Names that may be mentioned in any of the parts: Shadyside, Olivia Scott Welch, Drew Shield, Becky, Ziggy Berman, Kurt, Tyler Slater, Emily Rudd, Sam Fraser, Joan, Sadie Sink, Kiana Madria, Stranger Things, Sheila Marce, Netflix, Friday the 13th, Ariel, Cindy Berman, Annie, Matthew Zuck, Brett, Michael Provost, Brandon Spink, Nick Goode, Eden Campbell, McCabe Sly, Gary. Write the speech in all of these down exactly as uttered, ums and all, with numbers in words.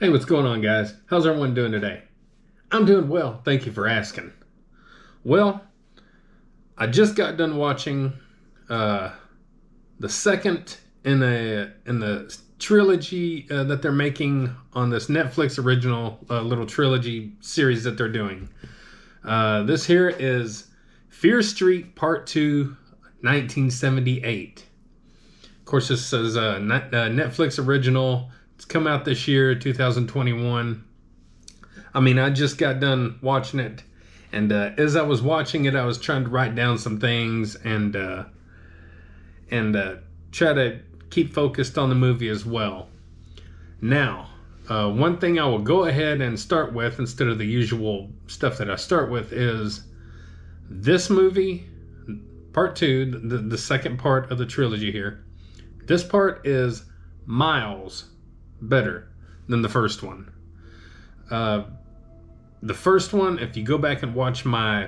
Hey, what's going on, guys? How's everyone doing today? I'm doing well. Thank you for asking. Well, I just got done watching uh, the second in a in the trilogy uh, that they're making on this Netflix original uh, little trilogy series that they're doing. Uh, this here is Fear Street Part two, nineteen seventy-eight. Of course, this is a Netflix original. It's come out this year, two thousand twenty-one. I mean, I just got done watching it. And uh, as I was watching it, I was trying to write down some things and uh, and uh, try to keep focused on the movie as well. Now, uh, one thing I will go ahead and start with instead of the usual stuff that I start with is this movie, part two, the, the second part of the trilogy here. This part is miles better than the first one. Uh, the first one, if you go back and watch my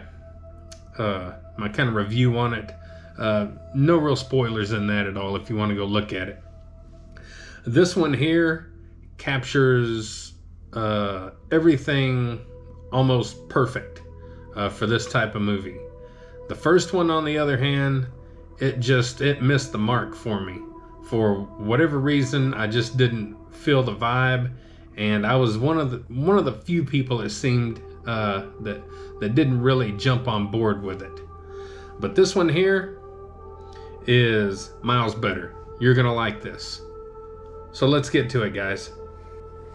uh, my kind of review on it, uh, no real spoilers in that at all if you want to go look at it. This one here captures uh, everything almost perfect uh, for this type of movie. The first one, on the other hand, it just it missed the mark for me. For whatever reason, I just didn't feel the vibe. And I was one of the one of the few people, it seemed, uh, that that didn't really jump on board with it. But this one here is miles better. You're gonna like this. So let's get to it, guys.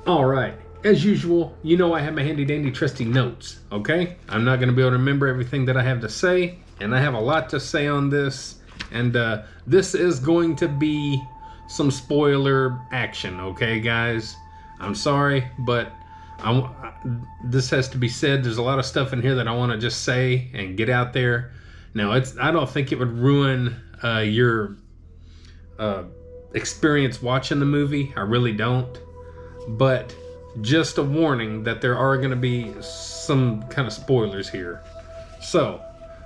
All right, as usual, you know I have my handy dandy trusty notes. Okay, I'm not gonna be able to remember everything that I have to say, and I have a lot to say on this. And uh, this is going to be some spoiler action. Okay, guys. I'm sorry, but I, this has to be said. There's a lot of stuff in here that I want to just say and get out there. Now, it's I don't think it would ruin uh, your uh, experience watching the movie. I really don't. But just a warning that there are going to be some kind of spoilers here. So,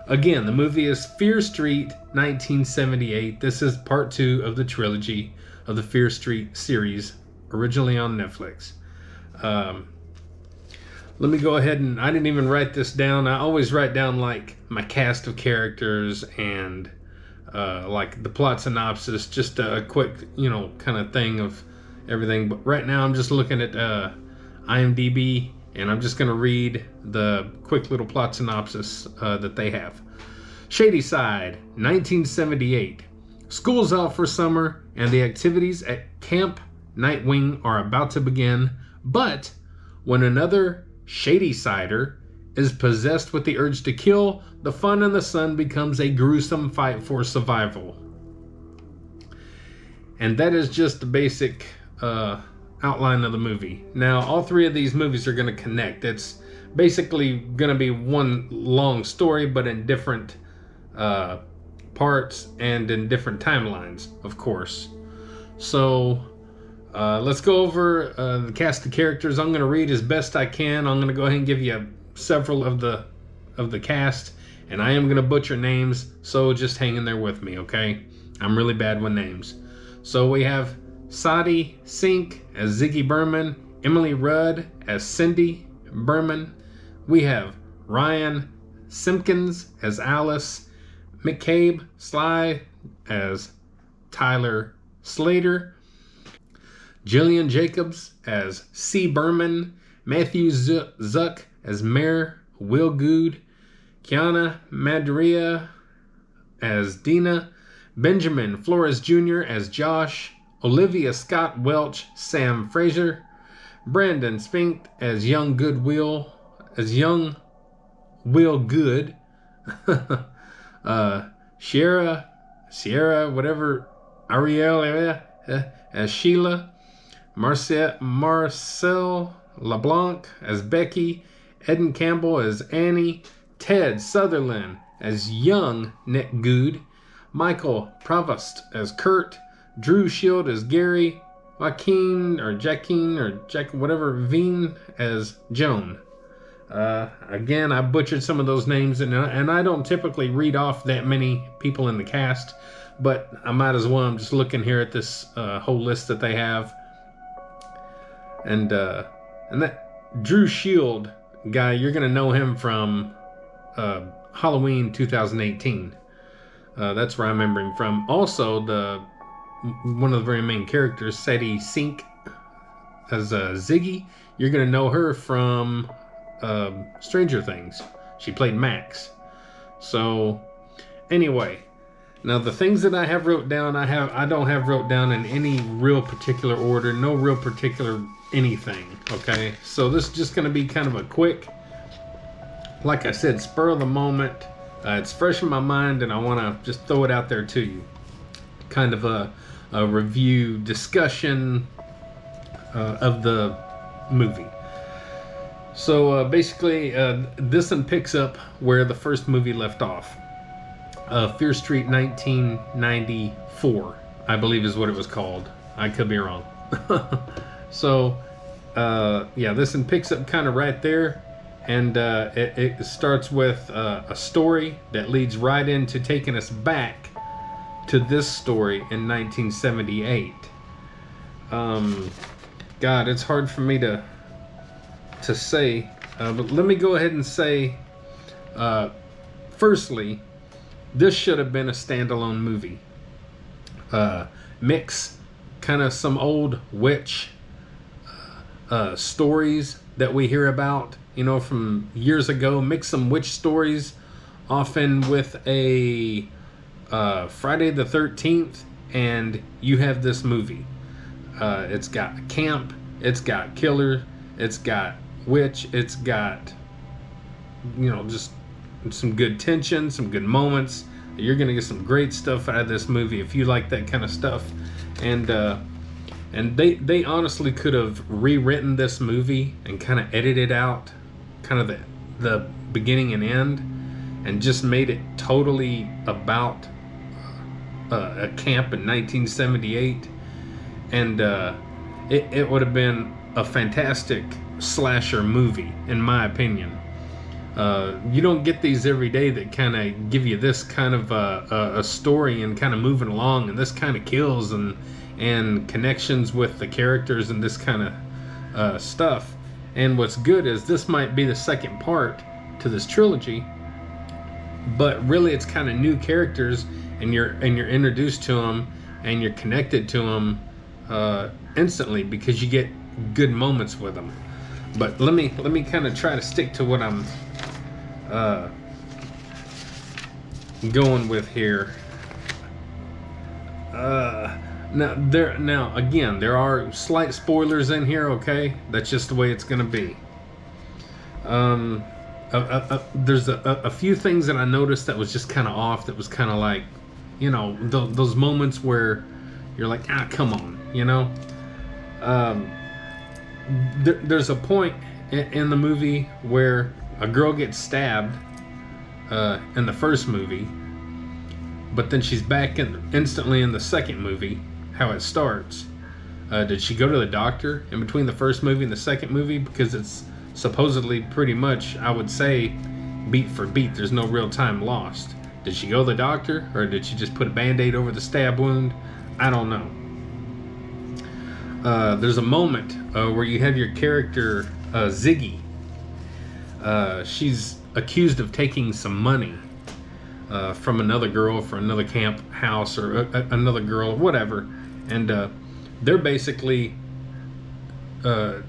again, the movie is Fear Street nineteen seventy-eight. This is part two of the trilogy of the Fear Street series, originally on Netflix. Um, let me go ahead and I didn't even write this down. I always write down like my cast of characters and uh, like the plot synopsis, just a quick, you know, kind of thing of everything. But right now I'm just looking at uh, IMDb and I'm just going to read the quick little plot synopsis uh, that they have. Shadyside, nineteen seventy-eight. School's out for summer and the activities at Camp Nightwing are about to begin, but when another Shadysider is possessed with the urge to kill, the fun in the sun becomes a gruesome fight for survival. And that is just the basic uh, outline of the movie. Now, all three of these movies are going to connect. It's basically going to be one long story, but in different uh, parts and in different timelines, of course. So Uh, let's go over uh, the cast of characters. I'm going to read as best I can. I'm going to go ahead and give you several of the of the cast, and I am going to butcher names, so just hang in there with me, okay? I'm really bad with names. So we have Sadie Sink as Ziggy Berman, Emily Rudd as Cindy Berman. We have Ryan Simpkins as Alice, McCabe Sly as Tyler Slater, Jillian Jacobs as C. Berman, Matthew Zuck as Mayor Will Goode, Kiana Madria as Dina, Benjamin Flores Junior as Josh, Olivia Scott Welch, Sam Fraser, Brandon Spink as Young Goodwill, as Young Will Good, uh, Sierra, Sierra, whatever, Ariel, uh, as Sheila Marce, Marcel LeBlanc as Becky, Eden Campbell as Annie, Ted Sutherland as young Nick Goode, Michael Provost as Kurt, Drew Shield as Gary, Joaquin or Jackeen or Jack whatever Veen as Joan. Uh, again, I butchered some of those names, and I, and I don't typically read off that many people in the cast, but I might as well. I'm just looking here at this uh, whole list that they have. And uh, and that Drew Shield guy, you're going to know him from uh, Halloween two thousand eighteen. Uh, that's where I remember him from. Also, the one of the very main characters, Sadie Sink, as uh, Ziggy. You're going to know her from uh, Stranger Things. She played Max. So, anyway. Now, the things that I have wrote down, I have I don't have wrote down in any real particular order. No real particular anything, okay? So, this is just going to be kind of a quick, like I said, spur of the moment. Uh, it's fresh in my mind, and I want to just throw it out there to you. Kind of a, a review discussion uh, of the movie. So, uh, basically, uh, this one picks up where the first movie left off. Uh, Fear Street nineteen ninety-four, I believe is what it was called. I could be wrong. So, uh, yeah, this one picks up kind of right there. And uh, it, it starts with uh, a story that leads right into taking us back to this story in nineteen seventy-eight. Um, God, it's hard for me to, to say. Uh, but let me go ahead and say, uh, firstly... this should have been a standalone movie. Uh, mix kind of some old witch uh, uh, stories that we hear about, you know, from years ago. Mix some witch stories often with a uh, Friday the thirteenth, and you have this movie. Uh, it's got camp, it's got killer, it's got witch, it's got, you know, just... some good tension, some good moments. You're gonna get some great stuff out of this movie if you like that kind of stuff. And uh, and they they honestly could have rewritten this movie and kind of edited out kind of the the beginning and end, and just made it totally about uh, a camp in nineteen seventy-eight. And uh, it it would have been a fantastic slasher movie, in my opinion. Uh, you don't get these every day that kind of give you this kind of uh, uh, a story and kind of moving along, and this kind of kills and and connections with the characters and this kind of uh, stuff. And what's good is this might be the second part to this trilogy, but really it's kind of new characters, and you're and you're introduced to them and you're connected to them uh, instantly because you get good moments with them. But let me let me kind of try to stick to what I'm uh, going with here. Uh, now there now again there are slight spoilers in here. Okay, that's just the way it's gonna be. Um, uh, uh, uh, there's a, a, a few things that I noticed that was just kind of off. That was kind of like, you know, th those moments where you're like, ah, come on, you know. Um, There's a point in the movie where a girl gets stabbed uh, in the first movie, but then she's back in instantly in the second movie. How it starts? Uh, did she go to the doctor in between the first movie and the second movie? Because it's supposedly pretty much, I would say, beat for beat. There's no real time lost. Did she go to the doctor, or did she just put a band-aid over the stab wound? I don't know. Uh, there's a moment uh, where you have your character uh, Ziggy. Uh, she's accused of taking some money uh, from another girl for another camp house or a, a, another girl, whatever. And uh, they're basically uh,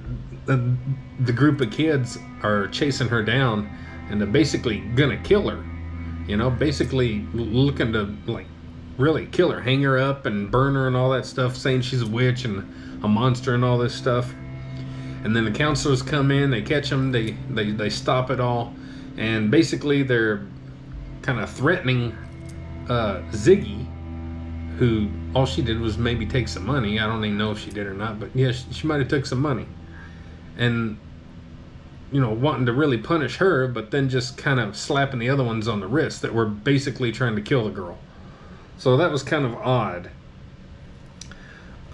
the, the group of kids are chasing her down, and they're basically gonna kill her. You know, basically looking to like really kill her, hang her up and burn her and all that stuff, saying she's a witch and a monster and all this stuff. And then the counselors come in, they catch them, they they, they stop it all, and basically they're kind of threatening uh, Ziggy, who all she did was maybe take some money. I don't even know if she did or not, but yeah, she, she might have took some money, and you know, wanting to really punish her, but then just kind of slapping the other ones on the wrist that were basically trying to kill the girl. So that was kind of odd.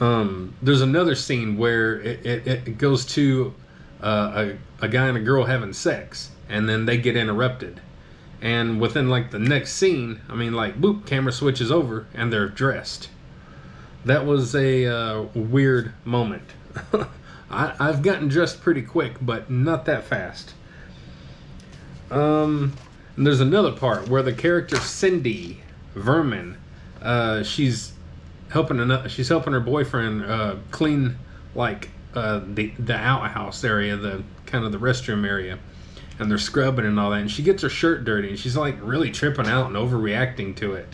Um, there's another scene where it, it, it goes to uh, a, a guy and a girl having sex, and then they get interrupted. And within like the next scene, I mean, like, boop, camera switches over, and they're dressed. That was a uh, weird moment. I, I've gotten dressed pretty quick, but not that fast. Um, and there's another part where the character Cindy Berman, uh, she's helping another, she's helping her boyfriend uh, clean like uh, the the outhouse area, the kind of the restroom area, and they're scrubbing and all that. And she gets her shirt dirty, and she's like really tripping out and overreacting to it.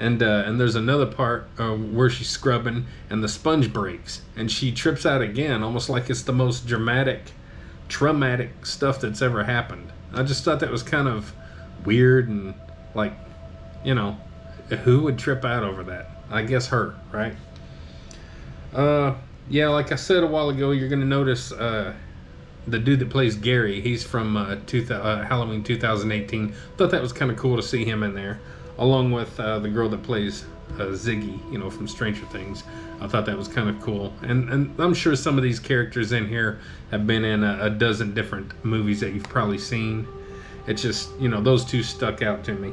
And uh, and there's another part uh, where she's scrubbing and the sponge breaks and she trips out again, almost like it's the most dramatic, traumatic stuff that's ever happened. I just thought that was kind of weird and like, you know, who would trip out over that? I guess her, right? Uh, yeah, like I said a while ago, you're gonna notice uh, the dude that plays Gary. He's from uh, two th- uh, Halloween two thousand eighteen. Thought that was kind of cool to see him in there, along with uh, the girl that plays uh, Ziggy, you know, from Stranger Things. I thought that was kind of cool. And and I'm sure some of these characters in here have been in a, a dozen different movies that you've probably seen. It's just, you know, those two stuck out to me.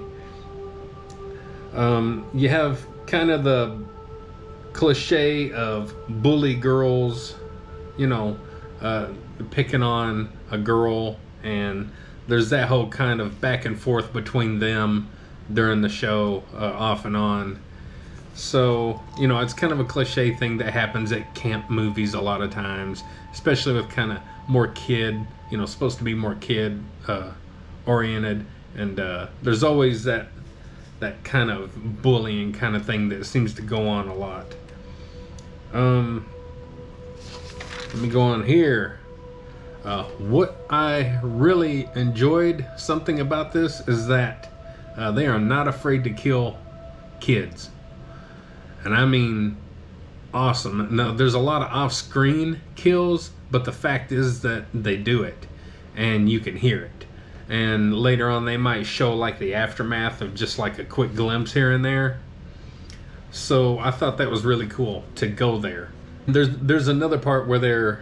Um, you have kind of the cliche of bully girls, you know, uh, picking on a girl. And there's that whole kind of back and forth between them during the show, uh, off and on. So, you know, it's kind of a cliche thing that happens at camp movies a lot of times, especially with kind of more kid, you know, supposed to be more kid uh, oriented. And uh, there's always that that kind of bullying kind of thing that seems to go on a lot. Um, let me go on here. Uh, what I really enjoyed, something about this, is that Uh, they are not afraid to kill kids. And I mean, awesome. Now, there's a lot of off-screen kills, but the fact is that they do it. And you can hear it. And later on, they might show like the aftermath of just like a quick glimpse here and there. So I thought that was really cool to go there. There's, there's another part where they're...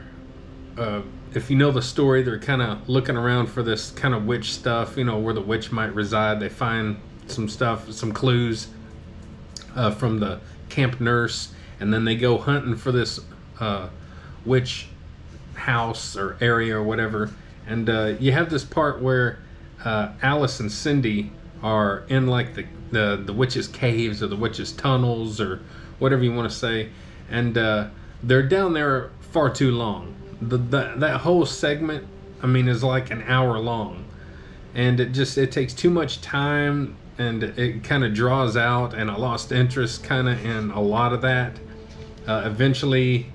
Uh, if you know the story, they're kind of looking around for this kind of witch stuff, you know, where the witch might reside. They find some stuff, some clues uh, from the camp nurse, and then they go hunting for this uh, witch house or area or whatever. And uh, you have this part where uh, Alice and Cindy are in like the, the, the witch's caves or the witch's tunnels or whatever you want to say. And uh, they're down there far too long. The, the, that whole segment, I mean, is like an hour long, and it just it takes too much time, and it kind of draws out, and I lost interest kind of in a lot of that. Uh, eventually,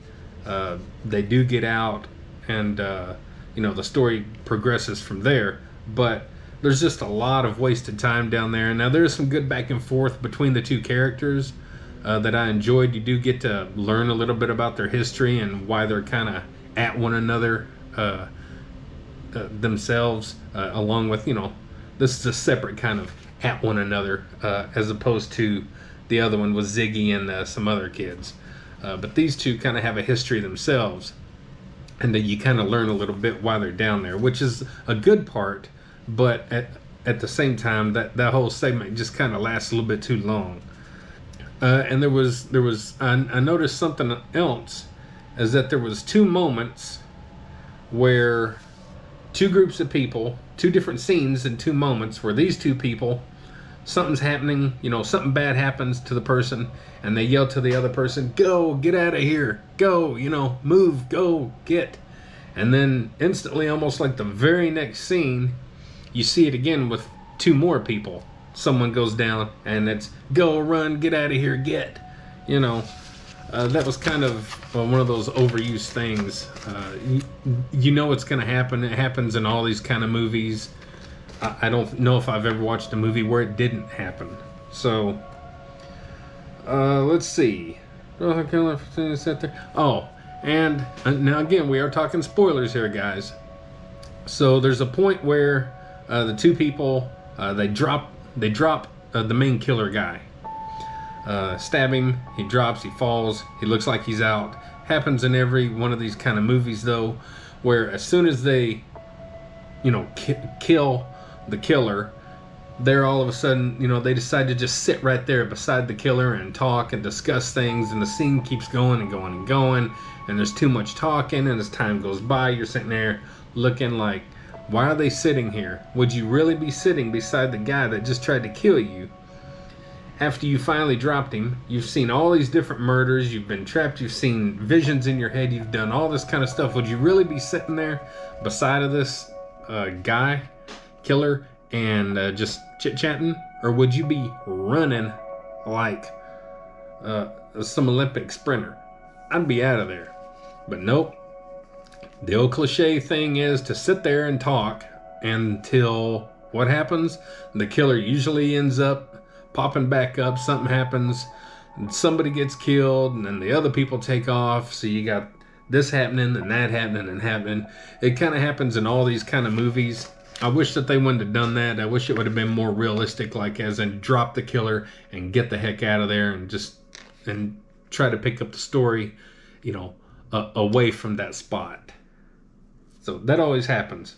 uh, they do get out, and uh, you know, the story progresses from there. But there's just a lot of wasted time down there. Now there's some good back and forth between the two characters uh, that I enjoyed. You do get to learn a little bit about their history and why they're kind of at one another uh, uh, themselves, uh, along with, you know, this is a separate kind of at one another, uh, as opposed to the other one with Ziggy and uh, some other kids. Uh, but these two kind of have a history themselves, and then you kind of learn a little bit why they're down there, which is a good part, but at, at the same time, that, that whole segment just kind of lasts a little bit too long. Uh, and there was, there was I, I noticed something else, is that there was two moments where two groups of people, two different scenes and two moments where these two people, something's happening, you know, something bad happens to the person, and they yell to the other person, go, get out of here, go, you know, move, go, get. And then instantly, almost like the very next scene, you see it again with two more people. Someone goes down, and it's go, run, get out of here, get, you know. Uh, that was kind of well, one of those overused things. Uh, you, you know it's going to happen. It happens in all these kind of movies. I, I don't know if I've ever watched a movie where it didn't happen. So, uh, let's see. Oh, and uh, now again, we are talking spoilers here, guys. So there's a point where uh, the two people, uh, they drop, they drop uh, the main killer guy. Uh, stab him, he drops, he falls, he looks like he's out. Happens in every one of these kind of movies, though, where as soon as they, you know, ki- kill the killer, there all of a sudden, you know, they decide to just sit right there beside the killer and talk and discuss things, and the scene keeps going and going and going, and there's too much talking, and as time goes by, you're sitting there looking like, why are they sitting here? Would you really be sitting beside the guy that just tried to kill you? After you finally dropped him, you've seen all these different murders, you've been trapped, you've seen visions in your head, you've done all this kind of stuff. Would you really be sitting there beside of this uh, guy, killer, and uh, just chit-chatting? Or would you be running like uh, some Olympic sprinter? I'd be out of there. But nope. The old cliche thing is to sit there and talk until what happens? The killer usually ends up popping back up, something happens, and somebody gets killed, and then the other people take off, so you got this happening, and that happening, and happening. It kind of happens in all these kind of movies. I wish that they wouldn't have done that. I wish it would have been more realistic, like as in drop the killer and get the heck out of there and just and try to pick up the story, you know, uh, away from that spot. So that always happens.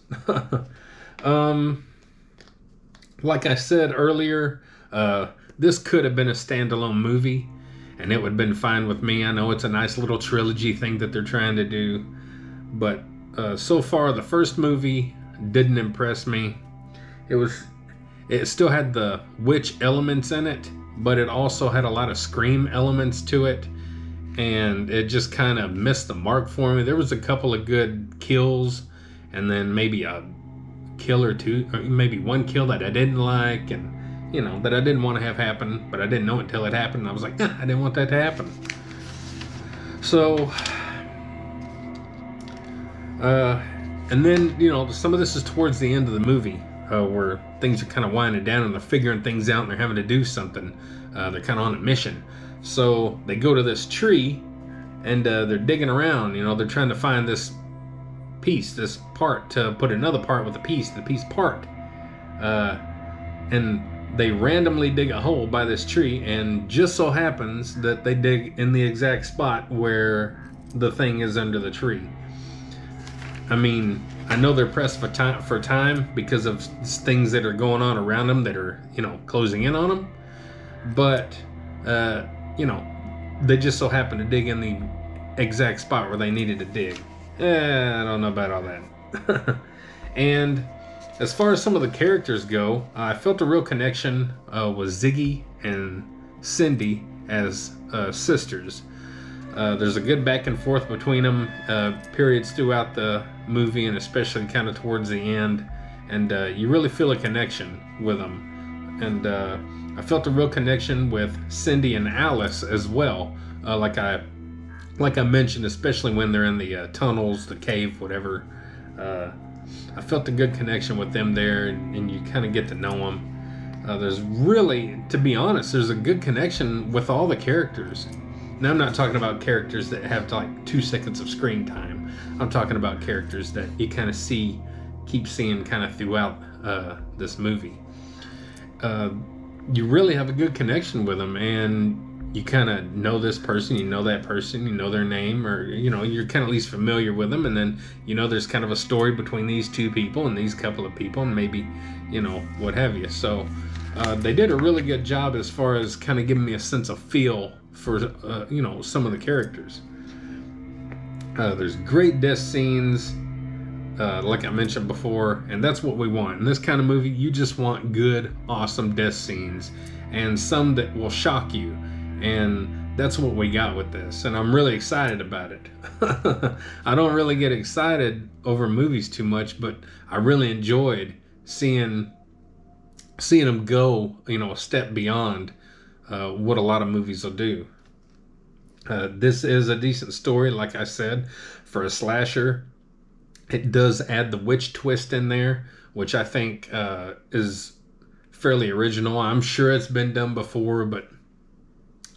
um, like I said earlier, Uh, this could have been a standalone movie, and it would have been fine with me. I know it's a nice little trilogy thing that they're trying to do, but uh, so far the first movie didn't impress me. It was, it still had the witch elements in it, but it also had a lot of scream elements to it, and it just kind of missed the mark for me. There was a couple of good kills, and then maybe a kill or two, or maybe one kill that I didn't like, and you know, that I didn't want to have happen, but I didn't know until it happened. I was like, nah, I didn't want that to happen. So, uh, and then, you know, some of this is towards the end of the movie, uh, where things are kind of winding down and they're figuring things out and they're having to do something. Uh, they're kind of on a mission. So they go to this tree and uh, they're digging around, you know, they're trying to find this piece, this part to put another part with a piece, the piece part. Uh, and they randomly dig a hole by this tree, and just so happens that they dig in the exact spot where the thing is under the tree. I mean, I know they're pressed for time, for time because of things that are going on around them that are, you know, closing in on them. But, uh, you know, they just so happen to dig in the exact spot where they needed to dig. Eh, I don't know about all that. And as far as some of the characters go, I felt a real connection uh, with Ziggy and Cindy as uh, sisters. Uh, there's a good back and forth between them, uh, periods throughout the movie, and especially kind of towards the end. And uh, you really feel a connection with them. And uh, I felt a real connection with Cindy and Alice as well. Uh, like I, like I mentioned, especially when they're in the uh, tunnels, the cave, whatever. Uh, I felt a good connection with them there, and, and you kind of get to know them. Uh, there's really, to be honest, there's a good connection with all the characters. Now, I'm not talking about characters that have like two seconds of screen time. I'm talking about characters that you kind of see, keep seeing kind of throughout uh, this movie. Uh, you really have a good connection with them, and you kind of know this person, you know that person, you know their name, or, you know, you're kind of at least familiar with them. And then, you know, there's kind of a story between these two people and these couple of people and maybe, you know, what have you. So uh, they did a really good job as far as kind of giving me a sense of feel for, uh, you know, some of the characters. Uh, there's great death scenes, uh, like I mentioned before, and that's what we want. In this kind of movie, you just want good, awesome death scenes, and some that will shock you. And that's what we got with this, and I'm really excited about it. I don't really get excited over movies too much, but I really enjoyed seeing seeing them go, you know, a step beyond uh, what a lot of movies will do. Uh, this is a decent story, like I said, for a slasher. It does add the witch twist in there, which I think uh, is fairly original. I'm sure it's been done before, but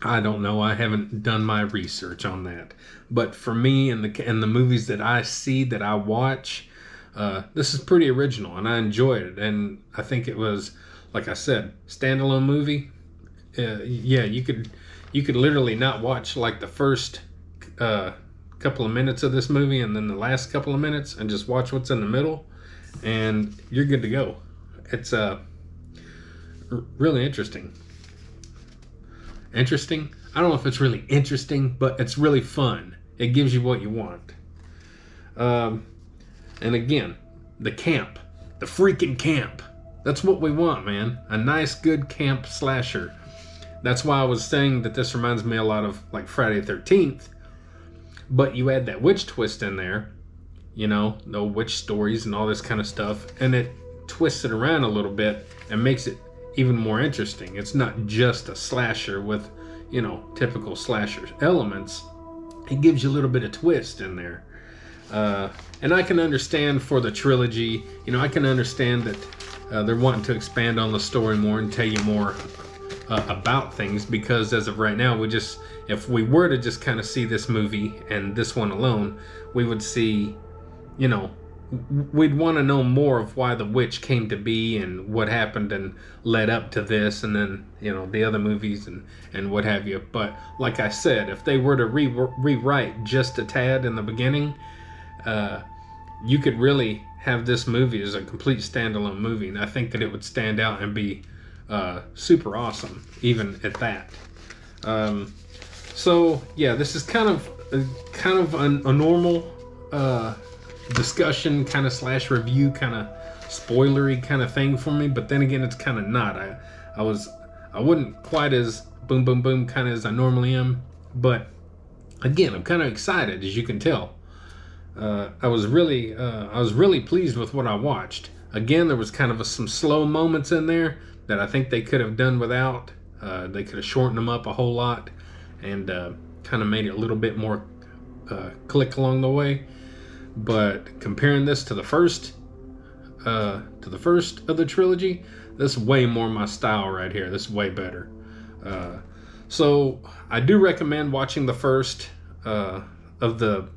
I don't know. I haven't done my research on that. But for me and the and the movies that I see, that I watch, uh, this is pretty original, and I enjoyed it. And I think it was, like I said, standalone movie. Uh, yeah, you could you could literally not watch like the first uh, couple of minutes of this movie and then the last couple of minutes and just watch what's in the middle, and you're good to go. It's a uh, r- really interesting. Interesting? I don't know if it's really interesting, but it's really fun. It gives you what you want. Um, and again, the camp. The freaking camp. That's what we want, man. A nice, good camp slasher. That's why I was saying that this reminds me a lot of, like, Friday the thirteenth. But you add that witch twist in there. You know, no witch stories and all this kind of stuff. And it twists it around a little bit and makes it even more interesting. It's not just a slasher with, you know, typical slasher elements. It gives you a little bit of twist in there. Uh, and I can understand for the trilogy, you know, I can understand that uh, they're wanting to expand on the story more and tell you more uh, about things, because as of right now, we just, if we were to just kind of see this movie and this one alone, we would see, you know, we'd want to know more of why the witch came to be and what happened and led up to this, and then, you know, the other movies and, and what have you. But like I said, if they were to re- rewrite just a tad in the beginning, uh, you could really have this movie as a complete standalone movie. And I think that it would stand out and be uh, super awesome, even at that. Um, so, yeah, this is kind of, uh, kind of a, a normal... Uh, discussion kind of slash review kind of spoilery kind of thing for me, but then again, it's kind of not. I I was I wasn't quite as boom boom boom kind of as I normally am, but again, I'm kind of excited, as you can tell. Uh, I was really uh, I was really pleased with what I watched. Again, there was kind of a, some slow moments in there that I think they could have done without. Uh, they could have shortened them up a whole lot and uh, kind of made it a little bit more uh, click along the way. But comparing this to the first, uh, to the first of the trilogy, this is way more my style right here. This is way better. Uh, so I do recommend watching the first uh, of the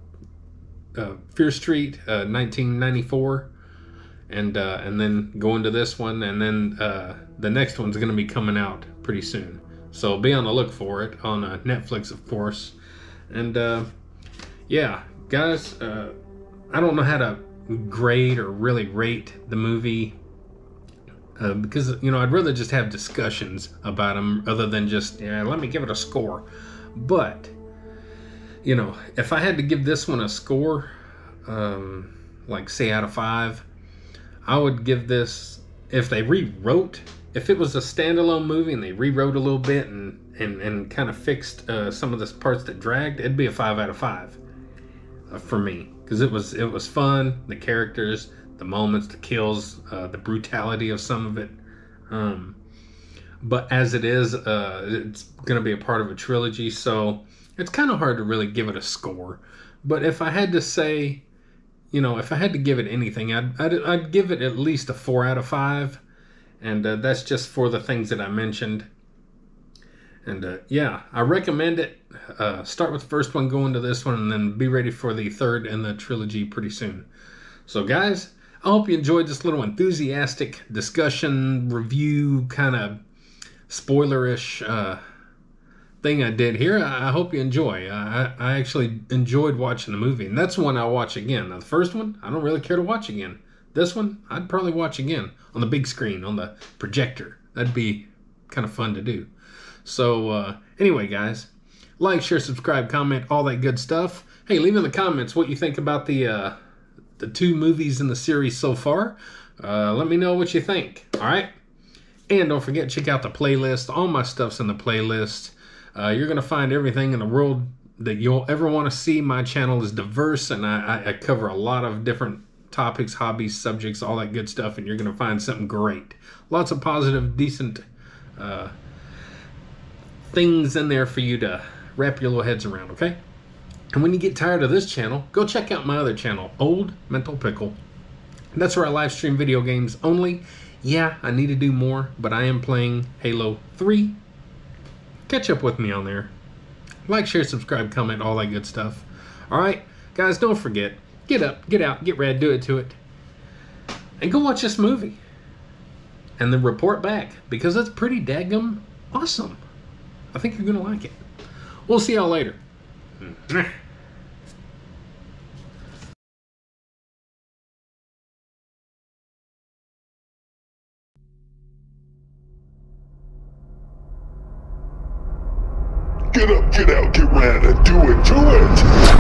uh, Fear Street, uh, nineteen ninety-four, and uh, and then go into this one, and then uh, the next one's going to be coming out pretty soon. So be on the look for it on uh, Netflix, of course. And uh, yeah, guys. Uh, I don't know how to grade or really rate the movie uh, because, you know, I'd rather just have discussions about them other than just, yeah, let me give it a score. But, you know, if I had to give this one a score, um, like, say, out of five, I would give this, if they rewrote, if it was a standalone movie and they rewrote a little bit and, and, and kind of fixed uh, some of the parts that dragged, it'd be a five out of five uh, for me. Because it was it was fun, the characters, the moments, the kills, uh, the brutality of some of it. Um, but as it is, uh, it's going to be a part of a trilogy, so it's kind of hard to really give it a score. But if I had to say, you know, if I had to give it anything, I'd, I'd, I'd give it at least a four out of five. And uh, that's just for the things that I mentioned. And, uh, yeah, I recommend it. Uh, start with the first one, go into this one, and then be ready for the third in the trilogy pretty soon. So, guys, I hope you enjoyed this little enthusiastic discussion, review, kind of spoilerish uh, thing I did here. I, I hope you enjoy. I, I actually enjoyed watching the movie, and that's one I'll watch again. Now, the first one, I don't really care to watch again. This one, I'd probably watch again on the big screen, on the projector. That'd be kind of fun to do. So, uh, anyway, guys, like, share, subscribe, comment, all that good stuff. Hey, leave in the comments what you think about the, uh, the two movies in the series so far. Uh, let me know what you think, all right? And don't forget, check out the playlist. All my stuff's in the playlist. Uh, you're going to find everything in the world that you'll ever want to see. My channel is diverse, and I, I cover a lot of different topics, hobbies, subjects, all that good stuff, and you're going to find something great. Lots of positive, decent, uh, things in there for you to wrap your little heads around, okay? And when you get tired of this channel, go check out my other channel, Old Mental Pickle. That's where I live stream video games only. Yeah, I need to do more, but I am playing Halo three. Catch up with me on there. Like, share, subscribe, comment, all that good stuff. All right, guys, don't forget, get up, get out, get rad, do it to it. And go watch this movie. And then report back, because it's pretty daggum awesome. I think you're going to like it. We'll see y'all later. Mm-hmm. Get up, get out, get ran, and do it, do it!